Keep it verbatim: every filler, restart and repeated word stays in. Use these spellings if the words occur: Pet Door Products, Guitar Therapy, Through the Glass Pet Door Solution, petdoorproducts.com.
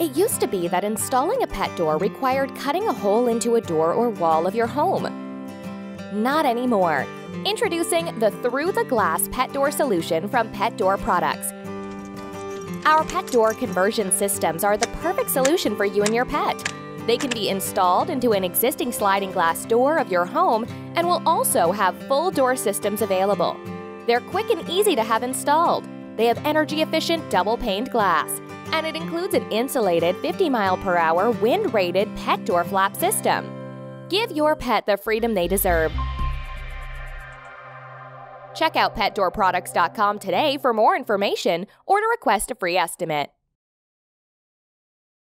It used to be that installing a pet door required cutting a hole into a door or wall of your home. Not anymore. Introducing the Through the Glass Pet Door Solution from Pet Door Products. Our pet door conversion systems are the perfect solution for you and your pet. They can be installed into an existing sliding glass door of your home and will also have full door systems available. They're quick and easy to have installed. They have energy-efficient double-paned glass, and it includes an insulated fifty mile per hour wind-rated pet door flap system. Give your pet the freedom they deserve. Check out pet door products dot com today for more information or to request a free estimate.